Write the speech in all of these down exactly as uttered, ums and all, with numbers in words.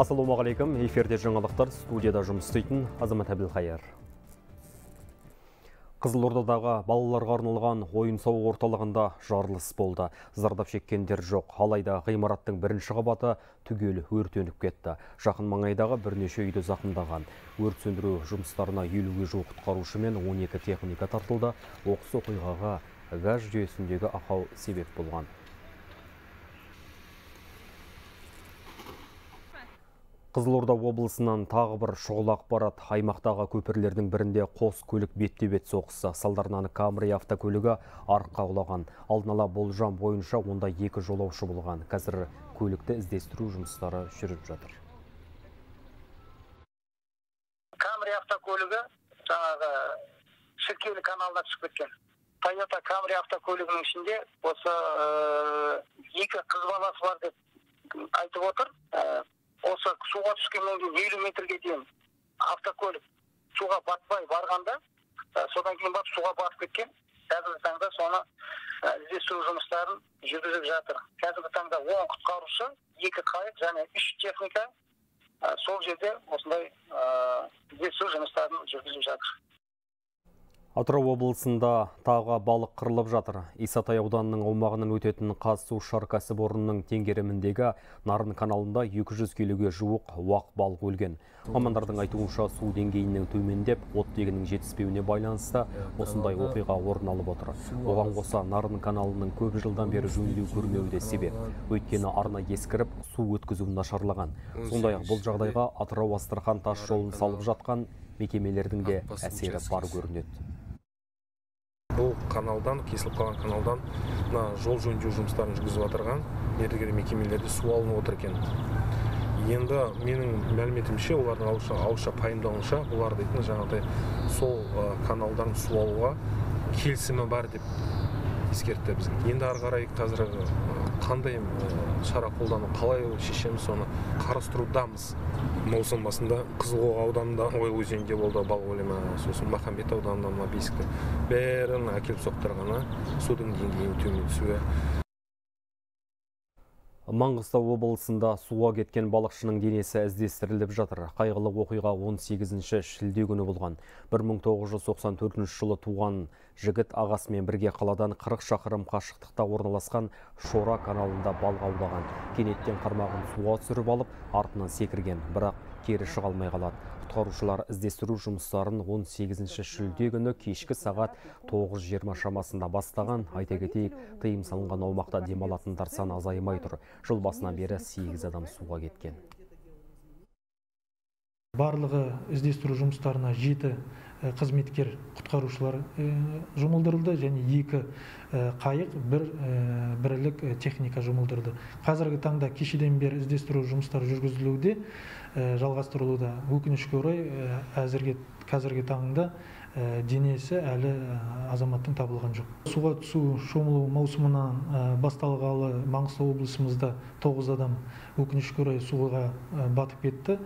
Ассалаумағалейкум, эфирде жаңалықтар, студияда жұмыс істейтін Азамат Абілхайыр. Қызылордадағы балаларға арналған ойын-сауық орталығында жарылыс болды. Зардап шеккендер жоқ. Алайда ғимараттың бірінші қабаты түгел өртеніп кетті. Жақын маңайдағы бірнеше үйді зақымдаған. Өрт сөндіру жұмыстарына елуге жуық құтқарушы мен он екі техника тартылды. Оқыс оқиғаға газ жүйесіндегі ақау себеп болған. Қызылорда облысынан тағы бір шұғыл ақпарат. Аймақтағы көпірлердің бірінде қос көлік бетте-бет соқысы. Салдарынан Камри Афта көлігі арыққа құлаған. Алдын ала болжам бойынша онда екі жолаушы болған. Қазір көлікті іздестіру жұмыстары жүріп жатыр. Камри Афта көлігі жаңағы шіркеулі каналына түсіп кеткен. Тойота Камри Афта көлігінің ішінде осы екі қыз баласы бар деп айтып отыр. Осы суға түскеннен кейін елу метрге дейін автокөлік суға батпай барғанда, содан кейін барып суға батып кеткен. Қазіргі таңда соны іздестіру жұмыстарын жүргізіп жатыр. Қазіргі таңда он құтқарушы, екі қайық және үш техника сол жерде осындай іздестіру жұмыстарын жүргізіп жатыр. Атырау облысында тағы балық қырылып жатыр. Исатай ауданының аумағынан өтетін Қазсу шаркасы борынының теңгеріміндегі Нарын каналында екі жүз келіге жуық уақ балық өлген. Мамандардың айтуынша су деңгейінің төмендеп, оттегінің жетіспеуіне байланысты осындай оқиға орын алып отыр. Оған қоса Нарын каналының көп жылдан бері жөндеу көрмеуде себеп. Өйткені арна ескіріп, су өткізу нашарлаған. Сондай-ақ бұл жағдайға Атырау-Астрахань тас жолын салып жатқан мекемелердің де әсері бар көрінеді. Бұл каналдан, кесіліп қалған каналдан жол жөндеу жұмыстарын жүргізіп отырған мердігер мекемелерде су алынып отыр екен. Енді менің мәліметімше, олардың ауызша пайымдауынша, олар дейтін жаңағыдай сол каналдан су алуға келісімі бар деп ескертті бізге. Енді ары қарай қазіргі қандай шара қолданып, қалай шешеміз соны қарастырудамыз. Маусым басында Қызылорда ауданында Ой өзенінде болды балық өлімі, сосын Махамбет ауданында Бесікті бәрін әкеліп соқтырғаны судың деңгейін төмен түсуі. Маңғыстау облысында суға кеткен балықшының денесі іздестіріліп жатыр. Қайғылы оқиға он сегізінші шілде күні болған. бір мың тоғыз жүз тоқсан төртінші жылы туған жігіт ағасымен бірге қаладан қырық шақырым қашықтықта орналасқан Шора каналында балық аулаған. Кенеттен қармағын суға түсіріп алып, артынан секірген, бірақ кері шыға алмай қалады. Құтқарушылар іздестіру жұмыстарын он сегізінші шілде күні кешкі сағат тоғыз жиырма шамасында бастаған. Айта кетейік, тыйым салынған аумақта демалатындар саны азаймай тұр. Жыл басынан бері сегіз адам суға кеткен. Барлығы іздестіру жұмыстарына жеті қызметкер құтқарушылар жұмылдырылды және екі қайық, бір бірлік техника жұмылдырды. Қазіргі таңда кешеден бері іздестіру жұмыстары жүргізілуде, жалғастырылуда. Өкінішке орай, әзірге қазіргі таңда денесі әлі азаматтың табылған жоқ. Суға түсу шомылу маусымынан басталғалы Маңғыстау облысымызда тоғыз адам өкінішке орай суға батып кетті.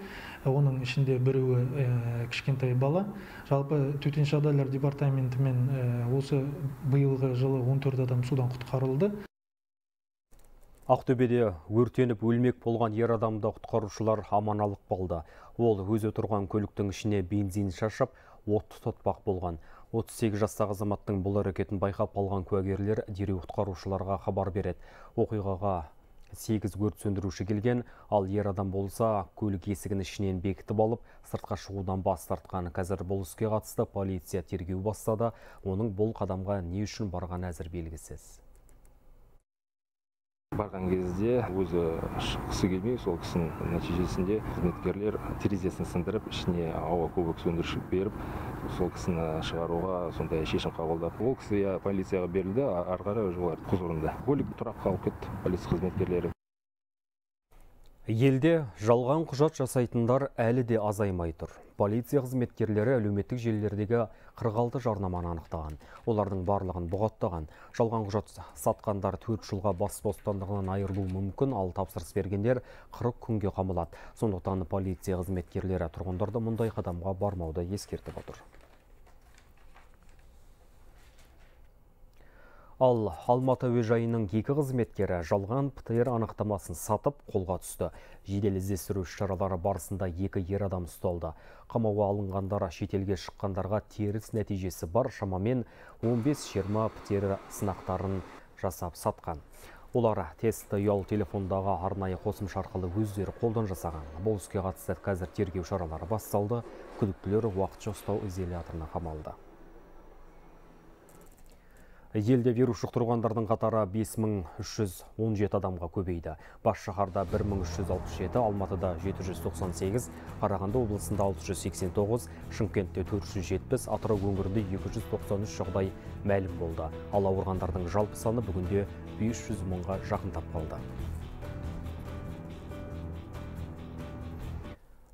Оның ішінде біреуі кішкентай бала. Жалпы төтенше жағдайлар департаментімен осы биылғы жылы он төрт адам судан құтқарылды. Ақтөбеде өртеніп өлмек болған ер адамды құтқарушылар аман алып қалды. Ол өзі тұрған көліктің ішіне бензин шашып, от тұтпақ болған. отыз сегіз жастағы азаматтың бұл әрекетін байқап қалған куәгерлер дереу құтқарушыларға хабар береді. Оқиғаға сегіз өрт сөндіруші келген, ал ер адам болса, көлік есігін ішінен бекітіп алып, сыртқа шығудан бас тартқан. Қазір бұл іске қатысты полиция тергеу бастады. Оның бұл қадамға не үшін барғаны әзір белгісіз. Барған кезде өзі шыққысы келмей, сол кісінің нәтижесінде қызметкерлер терезесін сындырып, ішіне ауа көбік сөндіріп беріп, сол кісіні шығаруға сондай шешім қабылдап. Ол кісі полицияға берілді, ары қарай олар құзырында. Көлік тұрап қалып кетті, полиция қызметкерлері. Елде жалған құжат жасайтындар әлі де азаймай тұр. Полиция қызметкерлері әлеуметтік желілердегі қырық алты жарнаманы анықтаған. Олардың барлығын бұғаттаған. Жалған құжат сатқандар төрт жылға бас бостандығынан айырылуы мүмкін, ал тапсырыс бергендер қырық күнге қамалады. Сондықтан полиция қызметкерлері тұрғындарды мұндай қадамға бармауды ескертіп отыр. Ал Алматы әуежайының екі қызметкері жалған птр анықтамасын сатып қолға түсті. Жедел іздестіру шаралары барысында екі ер адам ұсталды. Қамауға алынғандарға, шетелге шыққандарға теріс нәтижесі бар шамамен он бес жиырма птр сынақтарын жасап сатқан. Олар тестті ұялы телефондағы арнайы қосымша арқылы өздері қолдан жасаған. Бұл іске қатысты қазір тергеу шаралары басталды. Күдіктілер уақытша ұстау изоляторына қамалды. Елде вирус жұқтырғандардың қатары бес мың үш жүз он жеті адамға көбейді. Бас шаһарда бір мың үш жүз алпыс жеті, Алматыда жеті жүз тоқсан сегіз, Қарағанды облысында алты жүз сексен тоғыз, Шымкентте төрт жүз жетпіс, Атырау өңірінде екі жүз тоқсан үш жағдай мәлім болды. Ал ауырғандардың жалпы саны бүгінде бес жүз мыңға жақындап қалды.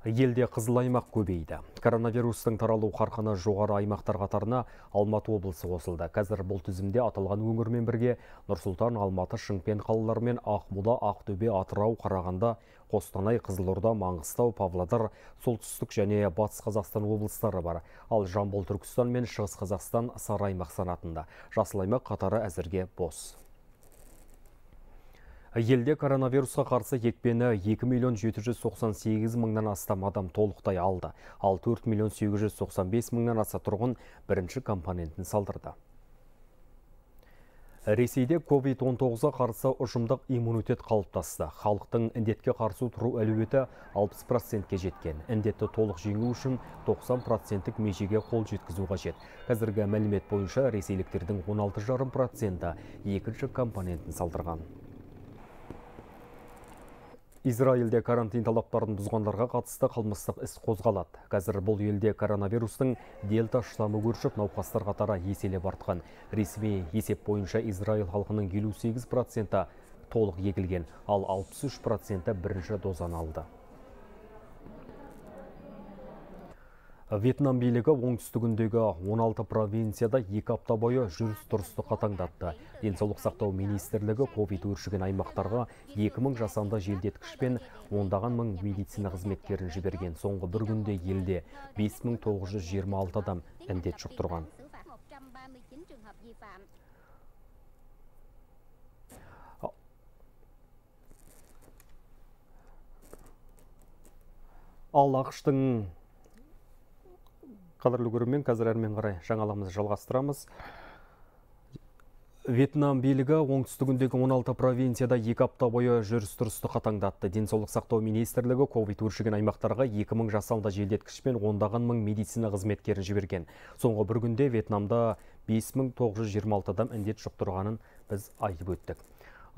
Елде қызыл аймақ көбейді. Коронавирустың таралу қарқыны жоғары аймақтар қатарына Алматы облысы қосылды. Қазір бұл тізімде аталған өңірмен бірге Нұр-Султан, Алматы, Шымкент қалалары мен Ақмола, Ақтөбе, Атырау, Қарағанды, Қостанай, Қызылорда, Маңғыстау, Павлодар, Солтүстік және Батыс Қазақстан облыстары бар. Ал Жамбыл, Түркістан мен Шығыс Қазақстан сары аймақ санатында. Жасыл аймақ қатары әзірге бос. Елде коронавирусқа қарсы екпені екі миллион жеті жүз тоқсан сегіз мыңнан астам адам толықтай алды, ал төрт миллион сегіз жүз тоқсан бес мыңнан аса тұрғын бірінші компонентін салдырды. Ресейде ковид он тоғызға қарсы ұжымдық иммунитет қалыптасты. Халықтың індетке қарсы тұру әлеуеті алпыс процентке жеткен. Індетті толық жеңу үшін тоқсан проценттік межеге қол жеткізу қажет. Қазіргі мәлімет бойынша ресейліктердің он алты жарым проценті екінші компонентін салдырған. Израилде карантин талаптарын бұзғандарға қатысты қылмыстық іс қозғалады. Қазір бұл елде коронавирустың дельта штамы өршіп, науқастар қатары еселеп артқан. Ресми есеп бойынша Израил халқының елу сегіз проценті толық егілген, ал алпыс үш проценті бірінші дозаны алды. Вьетнам билігі оңтүстігіндегі он алты провинцияда екі апта бойы жүріс-тұрысты қатаңдатты. Денсаулық сақтау министрлігі ковид өршіген аймақтарға екі мың жасанды желдеткіш пен ондаған мың медицина қызметкерін жіберген. Соңғы бір күнде елде бес мың тоғыз жүз жиырма алты адам індет жұқтырған. Ал Ақштың қадірлі көрермен, қазір әрмен қарай жаңалығымызды жалғастырамыз. Вьетнам билігі оңтүстігіндегі он алты провинцияда екі апта бойы жүріс-тұрысты қатаңдатты. Денсаулық сақтау министрлігі ковид өршіген аймақтарға екі мың жасанды желдеткіш пен ондаған мың медицина қызметкерін жіберген. Соңғы бір күнде Вьетнамда бес мың тоғыз жүз жиырма алты адам індет жұқтырғанын біз айтып өттік.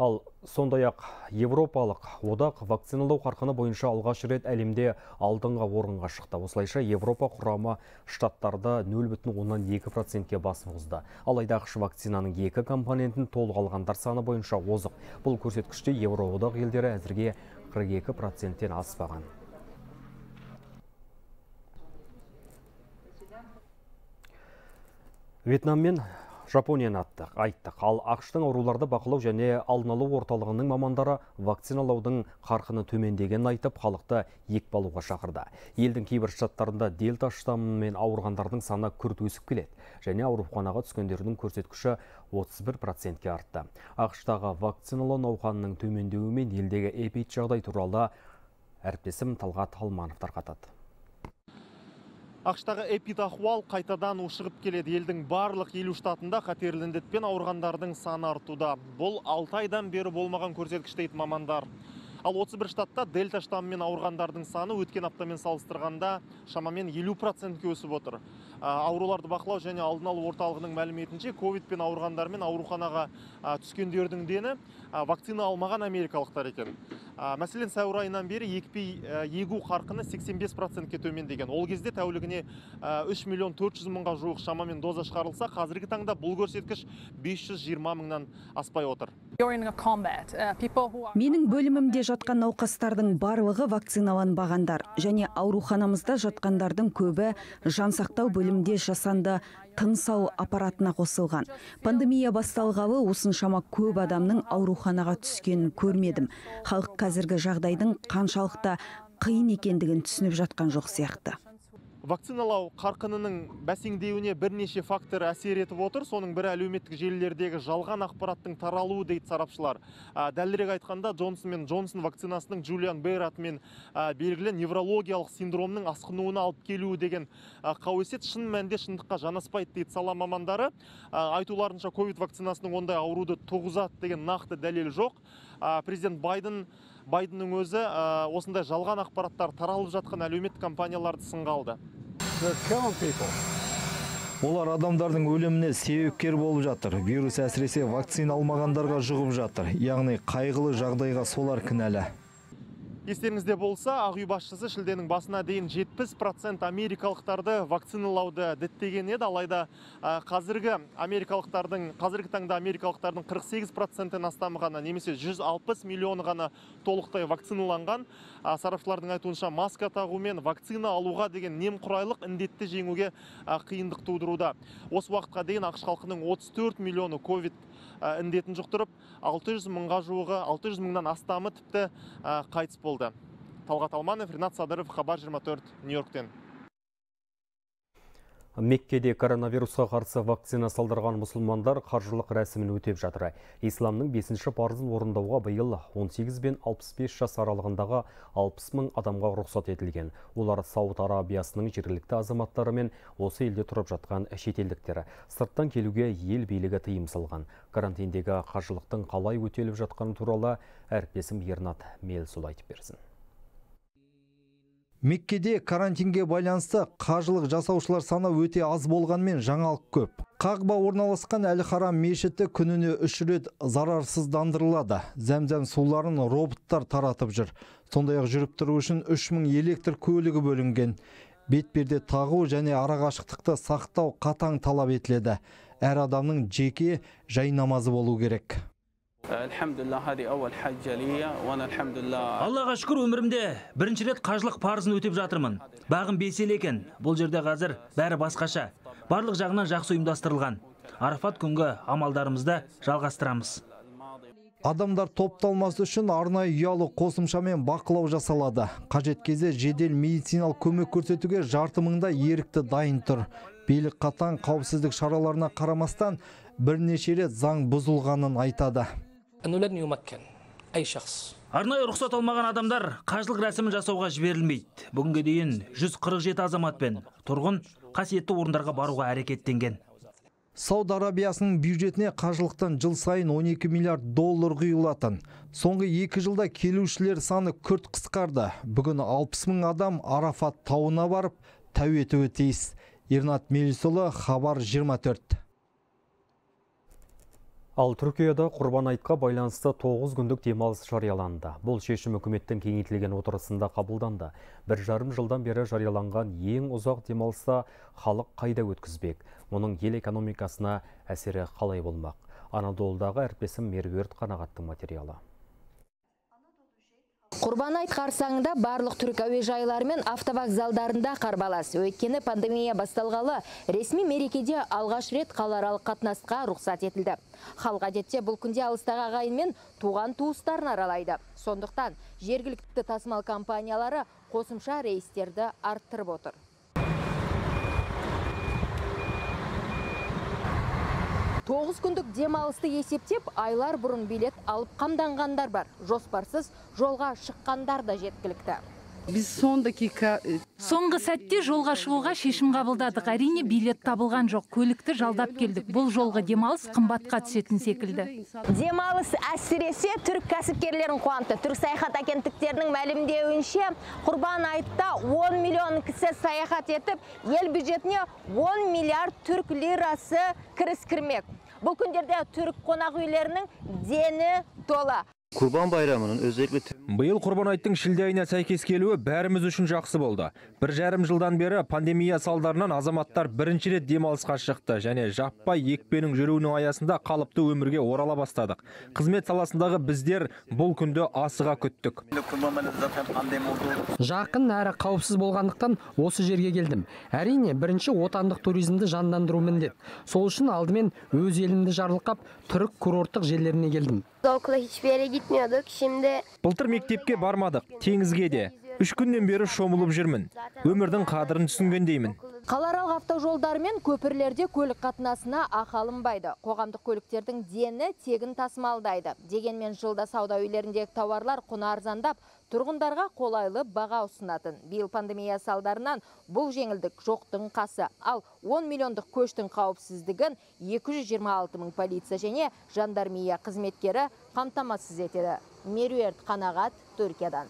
Ал сондай-ақ Европалық одақ вакциналау қарқыны бойынша алғаш рет әлемде алдыңғы орынға шықты. Осылайша Европа құрамы штаттарда нөл бүтін оннан екі процентке басып озды. Алайда Ақша вакцинаның екі компонентін толық алғандар саны бойынша озық. Бұл көрсеткіште Еуроодақ елдері әзірге қырық екі проценттен аспаған. Вьетнаммен Жапонияны аттық, айттық. Ал Ақштың ауруларды бақылау және алдын-алу орталығының мамандары вакциналаудың қарқыны төмендегенін айтып, халықты екпалуға шақырды. Елдің кейбір штаттарында дельта штамымен ауырғандардың саны күрт өсіп келеді, және ауруханаға түскендердің көрсеткіші отыз бір процентке артты. Ақштағы вакциналау науқанының төмендеуімен елдегі эпид жағдай туралы әріптесім Талғат Алманов тарқатады. Ақштағы эпид ахуал қайтадан ушығып келеді. Елдің барлық елу штатында қатерлі індетпен ауырғандардың саны артуда. Бұл алты айдан бері болмаған көрсеткіш дейді мамандар. Ал отыз бір штатта дельта штамымен ауырғандардың саны өткен аптамен салыстырғанда шамамен елу процентке өсіп отыр. Ауруларды бақылау және алдын алу орталығының мәліметінше, ковидпен ауырғандар мен ауруханаға түскендердің дені вакцина алмаған америкалықтар екен. Мәселен, сәуір айынан бері екпе егу қарқыны сексен бес процентке төмендеген. Ол кезде тәулігіне үш миллион төрт жүз мыңға жуық шамамен доза шығарылса, қазіргі таңда бұл көрсеткіш бес жүз жиырма мыңнан аспай отыр. Менің бөлімімде жатқан науқастардың барлығы вакциналанбағандар, және ауруханамызда жатқандардың көбі жансақтау бөлімде жасанды тынсау аппаратына қосылған. Пандемия басталғалы осыншама көп адамның ауруханаға түскенін көрмедім. Халық қазіргі жағдайдың қаншалықты қиын екендігін түсініп жатқан жоқ сияқты. Вакциналау қарқынының бәсеңдеуіне бірнеше фактор әсер етіп отыр. Соның бірі әлеуметтік желілердегі жалған ақпараттың таралуы дейді сарапшылар. Дәлірек айтқанда, Джонсон мен Джонсон вакцинасының Джулиан Бейрат мен белгілі неврологиялық синдромның асқынуына алып келуі деген қауесет шын мәнде шындыққа жанаспайды дейді сала мамандары. Айтуларынша, ковид вакцинасының ондай ауруды туғызады деген нақты дәлел жоқ. Президент Байден Байденнің өзі осындай жалған ақпараттар таралып жатқан әлеумет компанияларды сынға алды. Олар адамдардың өліміне себепкер болып жатыр. Вирус әсіресе вакцина алмағандарға жұғып жатыр. Яғни қайғылы жағдайға солар кінәлі. Естеріңізде болса, Ақ үй басшысы шілденің басына дейін жетпіс процент америкалықтарды вакциналауды діттеген еді, алайда қазіргі америкалықтардың, қазіргі таңда америкалықтардың қырық сегіз проценттен астамы ғана, немесе жүз алпыс миллион ғана толықтай вакциналанған. Сарапшылардың айтуынша, маска тағу мен вакцина алуға деген немқұрайлық індетті жеңуге қиындық тудыруда. Осы уақытқа дейін Ақш халқының отыз төрт миллионы ковид індетін жұқтырып, алты жүз мыңға жуығы, алты жүз мыңнан астамы тіпті қайтыс болды. Талғат Алманов, Ринат Садыров, Хабар жиырма төрт, Нью-Йорктен. Меккеде коронавирусқа қарсы вакцина салдырған мұсылмандар қаржылық рәсімін өтеп жатыр. Исламның бесінші парызын орындауға биыл он сегіз бен алпыс бес жас аралығындағы алпыс мың адамға рұқсат етілген. Олар Сауд Арабиясының жергілікті азаматтары мен осы елде тұрып жатқан шетелдіктері. Сырттан келуге ел билігі тыйым салған. Карантиндегі қаржылықтың қалай өтеліп жатқаны туралы әріптесім Ернат Мелсұл айтып берсін. Меккеде карантинге байланысты қажылық жасаушылар саны өте аз болғанмен жаңалық көп. Қағба орналасқан әл-харам мешіті күніне үш рет зарарсыздандырылады. Зәм-зәм суларын роботтар таратып жүр. Сондай-ақ жүріп тұру үшін үш мың электр көлігі бөлінген. Бетперде тағу және арақашықтықты сақтау қатаң талап етіледі. Әр адамның жеке жай намазы болу керек. Аллаға шүкір, өмірімде бірінші рет қажылық парызын өтеп жатырмын. Бағым бесел екен. Бұл жерде қазір бәрі басқаша. Барлық жағынан жақсы ұйымдастырылған. Арафат күнгі амалдарымызды жалғастырамыз. Адамдар топталмас үшін арнайы ұялы қосымшамен бақылау жасалады. Қажет кезде жедел медициналық көмек көрсетуге жарты мыңда ерікті дайын тұр. Билік қатаң қауіпсіздік шараларына қарамастан бірнеше рет заң бұзылғанын айтады. Арнайы рұқсат алмаған адамдар қажылық рәсімін жасауға жіберілмейді. Бүгінге дейін жүз қырық жеті азамат пен тұрғын қасиетті орындарға баруға әрекеттенген. Сауд Арабиясының бюджетіне қажылықтан жыл сайын он екі миллиард доллар құйылатын. Соңғы екі жылда келушілер саны күрт қысқарды. Бүгін алпыс мың адам Арафат тауына барып, тәу етуі тиіс. Ернат Мелісұлы, Хабар жиырма төрт. Ал Түркияда құрбан айтқа байланысты тоғыз күндік демалыс жарияланды. Бұл шешім үкіметтің кеңейтілген отырысында қабылданды. Бір жарым жылдан бері жарияланған ең ұзақ демалыста халық қайда өткізбек? Оның ел экономикасына әсері қалай болмақ? Анадолдағы әріптесім Меруерт Қанағаттың материалы. Құрбан айт қарсаңында барлық түрік әуежайлары мен автовокзалдарында қарбалас. Өйткені пандемия басталғалы ресми мерекеде алғаш рет қалааралық қатынасқа рұқсат етілді. Халық әдетте бұл күнде алыстағы ағайын мен туған туыстарын аралайды. Сондықтан жергілікті тасымал компаниялары қосымша рейстерді арттырып отыр. тоғыз күндік демалысты есептеп, айлар бұрын билет алып қамданғандар бар. Жоспарсыз жолға шыққандар да жеткілікті. Біз соңғы сәтте жолға шығуға шешім қабылдадық. Әрине билет табылған жоқ. Көлікті жалдап келдік. Бұл жолғы демалыс қымбатқа түсетін секілді. Демалыс әсіресе түрік кәсіпкерлерін қуантты. Түрік саяхат агенттіктерінің мәлімдеуінше, құрбан айтта он миллион кісі саяхат етіп, ел бюджетіне он миллиард түрік лирасы кіріс кірмек. Бұл күндерде түрік қонақ үйлерінің дені тола. Құрбан байрамының өзекті. Биыл құрбан айттың шілде айына сәйкес келуі бәріміз үшін жақсы болды. Бір жарым жылдан бері пандемия салдарынан азаматтар бірінші рет демалысқа шықты және жаппай екпенің жүруінің аясында қалыпты өмірге орала бастадық. Қызмет саласындағы біздер бұл күнді асыға күттік. Жақын әрі қауіпсіз болғандықтан осы жерге келдім. Әрине, бірінші отандық туризмді жандандыру міндет. Сол үшін алдымен өз елімді жарлықап, түрік курорттық жерлеріне келдім. Былтыр мектепке бармадық, теңізге де. Үш күннен бері шомылып жүрмін. Өмірдің қадірін түсінгендеймін. Қаларалық автожолдар мен көпірлерде көлік қатынасына ақалынбайды. Қоғамдық көліктердің дені тегін тасымалдайды. Дегенмен жылда сауда үйлеріндегі тауарлар құны арзандап, тұрғындарға қолайлы баға ұсынатын. Биыл пандемия салдарынан бұл жеңілдік жоқтың қасы. Ал он миллиондық көштің қауіпсіздігін екі жүз жиырма алты мың полиция және жандармия қызметкері қамтамасыз етеді. Меруерт Қанағат, Түркиядан.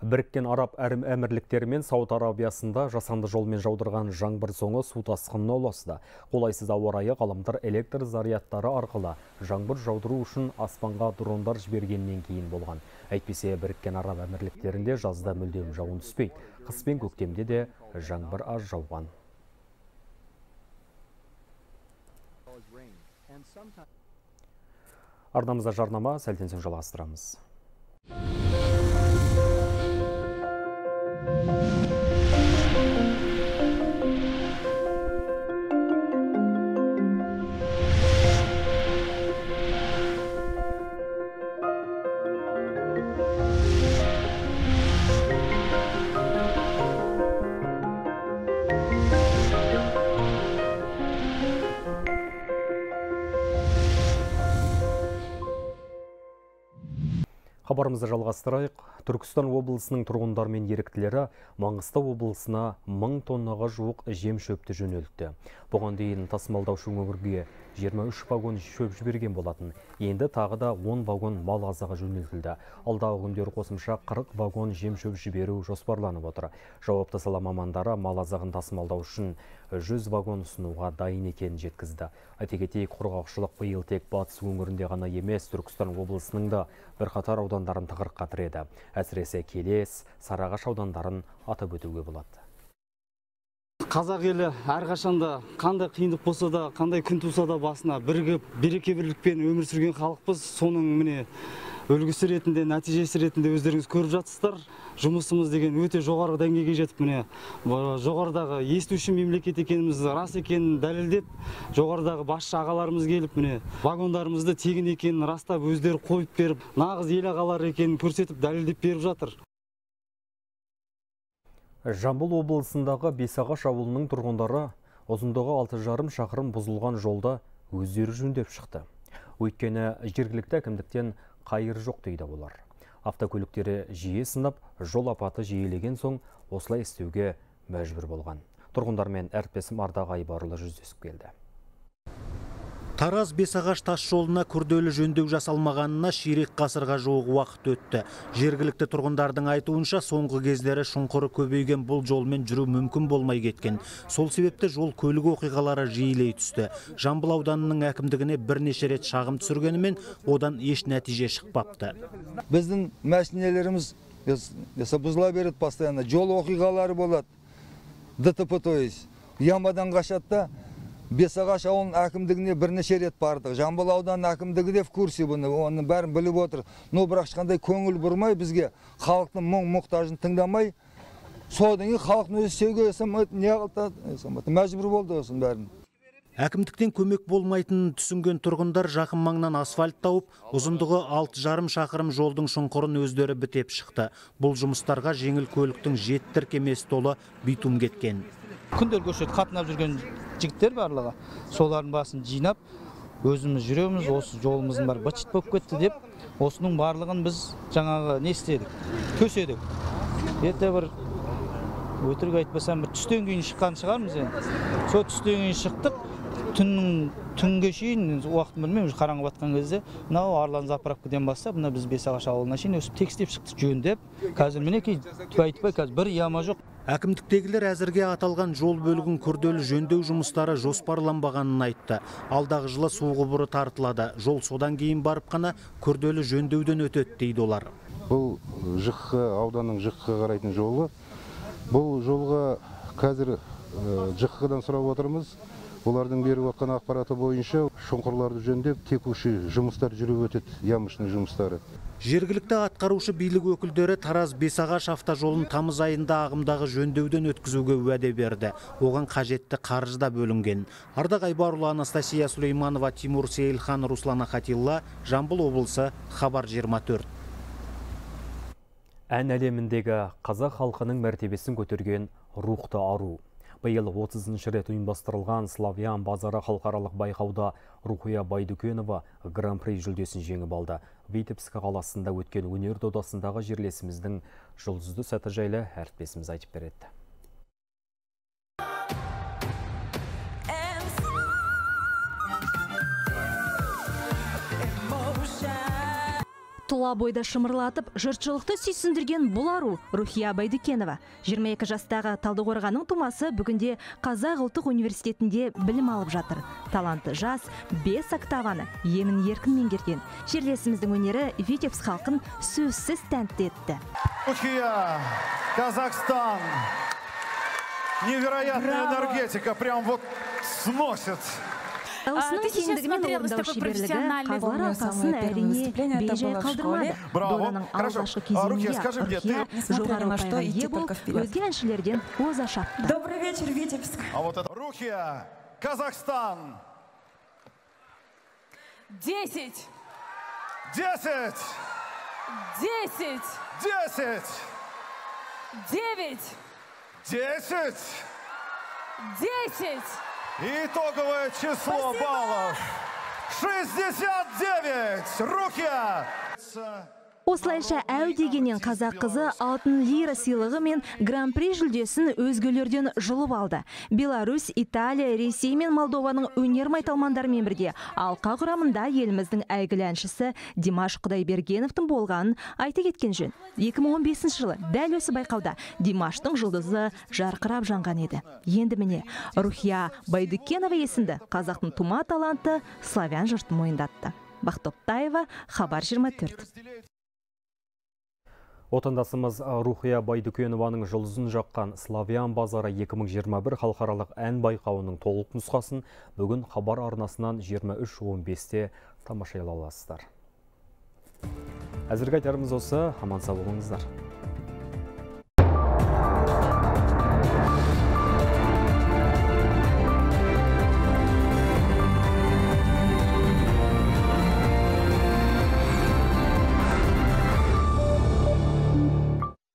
Біріккен араб әмірліктерімен Сауд Арабиясында жасанды жолмен жаудырған жаңбыр соңы су тасқынына ұласты. Қолайсыз ауа райы ғаламдар электр зарядтары арқылы жаңбыр жаудыру үшін аспанға дрондар жібергеннен кейін болған. Әйтпесе біріккен араб әмірліктерінде жазда мүлдем жауын түспейді. Қыс пен көктемде де жаңбыр аз жауған. Арнамызда жарнама, сәлден соң жалғастырамыз. Хабарымызды жалғастырайық. Түркістан облысының тұрғындары мен еріктілері Маңғыстау облысына мың тоннаға жуық жем шөпті жөнелтті. Бұған дейін тасымалдаушы өңірге жиырма үш вагон шөп жіберген болатын. Енді тағы да он вагон мал азығы жөнелтілді. Алдағы күндері қосымша қырық вагон жем шөп жіберу жоспарланып отыр. Жауапты сала мамандары мал азығын тасымалдау үшін жүз вагон ұсынуға дайын екенін жеткізді. Айта кетейік, құрғақшылық биыл тек Батыс өңірінде ғана емес, Түркістан облысының да бірқатар аудандарын тығырыққа тіреді. Әсіресе Келес, Сарыағаш аудандарын атап өтуге болады. Қазақ елі әрқашанда қандай қиындық болса да, қандай күн туса да басына бірігіп, береке-бірлікпен өмір сүрген халықпыз. Соның міне үлгісі ретінде, нәтижесі ретінде өздеріңіз көріп жатсыздар. Жұмысымыз деген өте жоғары деңгейге жетіп, міне жоғарыдағы естуші мемлекет екеніміз рас екенін дәлелдеп, жоғарыдағы басшы ағаларымыз келіп, міне вагондарымызды тегін екенін растап, өздері қойып беріп, нағыз ел ағалары екенін көрсетіп, дәлелдеп беріп жатыр. Жамбыл облысындағы Бесағаш ауылының тұрғындары ұзындығы алты жарым шақырым бұзылған жолда өздері жөндеп шықты. Өйткені жергілікті әкімдіктен қайыр жоқ дейді олар. Автокөліктері жиі сынап, жол апаты жиілеген соң осылай істеуге мәжбүр болған. Тұрғындармен әріптесім Ардағай барылы жүздесіп келді. Тараз Бесағаш тас жолына күрделі жөндеу жасалмағанына ширек ғасырға жуық уақыт өтті. Жергілікті тұрғындардың айтуынша, соңғы кездері шұңқыры көбейген, бұл жолмен жүру мүмкін болмай кеткен. Сол себепті жол көлік оқиғалары жиілей түсті. Жамбыл ауданының әкімдігіне бірнеше рет шағым түсіргенімен, одан еш нәтиже шықпапты. Біздің мәшинелеріміз бұзыла береді постоянно. Жол оқиғалары болады. ДТП, то есть ямадан қашатта. Бесағаш ауылының әкімдігіне бірнеше рет бардық. Жамбыл ауданының әкімдігі де в курсе бұны, оның бәрін біліп отыр. Но бірақ ешқандай көңіл бұрмай, бізге халықтың мұң-мұқтажын тыңдамай, содан кейін халықтың өзі істеуге не қылды, мәжбүр болды осының бәрін. Әкімдіктен көмек болмайтынын түсінген тұрғындар жақын маңнан асфальт тауып, ұзындығы алты жарым шақырым жолдың шұңқырын өздері бітеп шықты. Бұл жұмыстарға жеңіл көліктің жеті тіркемесі толы битум кеткен. Күндер көшет қатынап жүрген жігіттер барлығы, солардың басын жинап, өзіміз жүреміз, осы жолымыздың бәрі быт-шыт болып кетті деп, осының барлығын біз жаңағы не істедік, төседік. Ертең бір өтірік айтпасам, бір түстен кейін шыққан шығармыз енді. Сол түстен кейін шықтық, түнге шейін, уақытын білмейміз, қараңғы батқан кезде, мынау арлан запырап кеткен бастап, мына біз Бесағаш ауылына шейін өсіп текстеп шықтық, жөндеп. Қазір мінекей айтпай, қазір бір яма жоқ. Әкімдіктегілер әзірге аталған жол бөлігін күрделі жөндеу жұмыстары жоспарланбағанын айтты. Алдағы жылы су құбыры тартылады. Жол содан кейін барып қана күрделі жөндеуден өтеді дейді олар. Бұл Жыққа ауданның Жыққа қарайтын жолы. Бұл жолға қазір Жыққадан сұрап отырмыз. Олардың беріп отқан ақпараты бойынша шұңқырларды жөндеп, текуші жұмыстар жүріп өтеді, ямышының жұмыстары. Жергілікті атқарушы билік өкілдері Тараз Бесағаш автожолын тамыз айында ағымдағы жөндеуден өткізуге уәде берді. Оған қажетті қаржы да бөлінген. Ардақ Айбарұлы, Анастасия Сүлейманова, Тимур Сейілхан, Руслана Хатилла, Жамбыл облысы, Хабар жиырма төрт. Ән әлеміндегі қазақ халқының мәртебесін көтерген рухты ару. Биыл отызыншы рет ұйымдастырылған Славян базары халықаралық байқауда Рухия Байдыкенова гран-при жүлдесін жеңіп алды. Витебск қаласында өткен өнер додасындағы жерлесіміздің жұлдызды сәті жайлы әріптесіміз айтып береді. Тұла бойда шымырлатып, жұртшылықты сүйсіндірген бұл ару Рухия Байдыкенова. жиырма екі жастағы Талдықорғанның тумасы бүгінде Қазақ ұлттық университетінде білім алып жатыр. Таланты жас, бес октаваны емін еркін меңгерген. Жерлесіміздің өнері Витебс халқын сөзсіз тәнті етті. Рухия, Казахстан, невероятная энергетика, прям вот сносит. Дауысының кеңдігімен орындаушы шеберлігі қазылар алқасын әрине бейжай қалдырмады. Доданың алғашқы кезеңінде Рухия жоғары ұпайға ие болып, өзге әншілерден оза шапты. Добрый вечер, Витебск. Рухия, Казахстан. Десять. Десять. Десять. Десять. Девять. Десять. Десять. Итоговое число Спасибо. баллов шестьдесят девять. Рухия. Осылайша әу дегеннен қазақ қызы алтын лира сыйлығы мен гран-при жүлдесін өзгелерден жұлып алды. Беларусь, Италия, Ресей мен Молдованың өнер майталмандарымен бірге алқа құрамында еліміздің әйгілі әншісі Димаш Құдайбергеновтың болғанын айта кеткен жөн. екі мың он бесінші жылы дәл осы байқауда Димаштың жұлдызы жарқырап жанған еді. Енді міне Рухия Байдыкенова есімді қазақтың тума таланты славян жұртын мойындатты. Бақтоптаева, Хабар жиырма төрт. Отандасымыз Рухия Байдыкенованың жұлдызын жаққан Славян базары екі мың жиырма бір халықаралық ән байқауының толық нұсқасын бүгін Хабар арнасынан жиырма үш он бесте тамашайлай аласыздар. Әзірге айтарымыз осы, аман сау болыңыздар.